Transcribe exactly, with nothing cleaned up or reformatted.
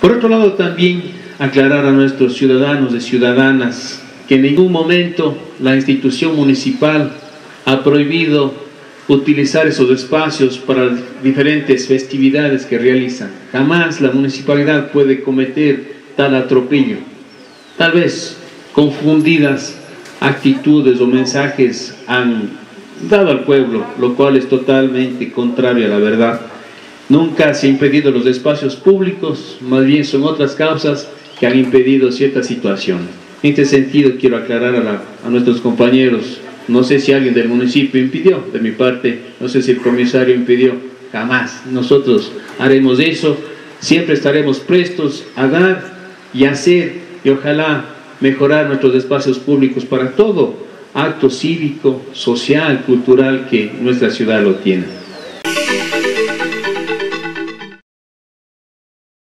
Por otro lado, también aclarar a nuestros ciudadanos y ciudadanas que en ningún momento la institución municipal ha prohibido utilizar esos espacios para diferentes festividades que realizan. Jamás la municipalidad puede cometer tal atropello. Tal vez confundidas actitudes o mensajes han dado al pueblo, lo cual es totalmente contrario a la verdad. Nunca se han impedido los espacios públicos, más bien son otras causas que han impedido cierta situación. En este sentido quiero aclarar a, la, a nuestros compañeros, no sé si alguien del municipio impidió, de mi parte, no sé si el comisario impidió, jamás. Nosotros haremos eso, siempre estaremos prestos a dar y hacer, y ojalá mejorar nuestros espacios públicos para todo acto cívico, social, cultural que nuestra ciudad lo tiene.